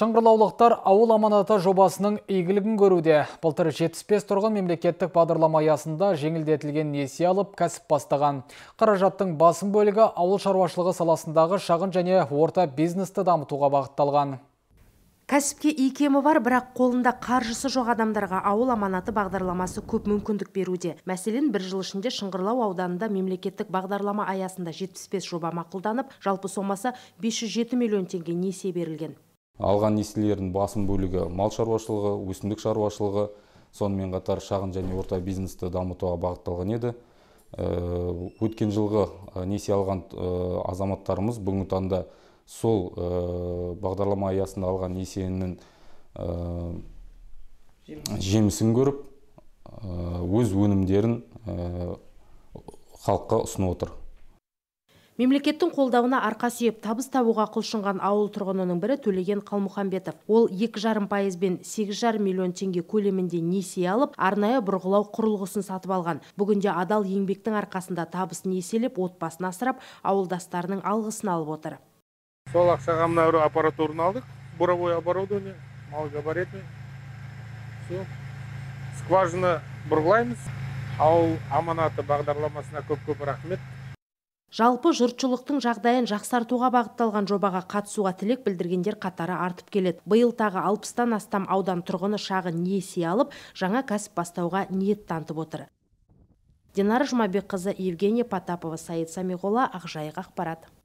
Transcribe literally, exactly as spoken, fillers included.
Шыңғырлаулықтар ауыл аманаты жобасының игілігін көруде. Былтыр жетпіс бес тұрғын мемлекеттік бағдарлама аясында жеңілдетілген несие алып кәсіп бастаған. Қаражаттың басым бөлігі ауыл шаруашылығы саласындағы шағын және орта бизнесті дамытуға бағытталған. Кәсіпке икемі бар, бірақ қолында қаржысы жоқ адамдарға ауыл аманаты бағдарламасы көп мүмкіндік беруде. Мәселен, бір жыл ішінде Шыңғырлау ауданында мемлекеттік бағдарлама аясында жетпіс бес жоба мақұлданып, жалпы сомасы бес жүз жеті миллион теңге несие берілген. Алған несиелердің басым бөлігі мал шаруашылығы, өсімдік шаруашылығы, сонымен қатар шағын және орта бизнесті дамытуға бағытталған еді. Өткен жылғы несие алған азаматтарымыз бүгінгі таңда сол бағдарлама аясында алған несиенің жемісін көріп, өз өнімдерін халыққа ұсынып отыр. Мемлекеттің қолдауына арқа сүйеп табыс табуға құлшынған ауыл тұрғынының бірі Төлеген Қалмұхамбетов. Ол екі жарым пайыз бен сегіз жарым миллион теңге көлемінде несие алып, арнайы бұрғылау құрылғысын сатып алған. Бүгінде адал еңбектің арқасында табыс несиелеп, отбасын асырап, ауылдастарының алғысын алып отыр. Сол ақшаға мына аппаратураны алдық, буровое оборудование, малогабаритный, все. Скважина бұрғылаймыз, ауыл аманаты бағдарламасына көп-көп рахмет. Жалпы жұртшылықтың жағдайын жақсартуға бағытталған жобаға қатысуға тілек білдіргендер қатары артып келеді. Биыл тағы алпыстан астам аудан тұрғыны шағын несие алып, жаңа кәсіп бастауға ниет танытып отыр. Динар Жмабек қызы, Евгения Потапова, Саид Самиғола, Ақжайық Ақпарат.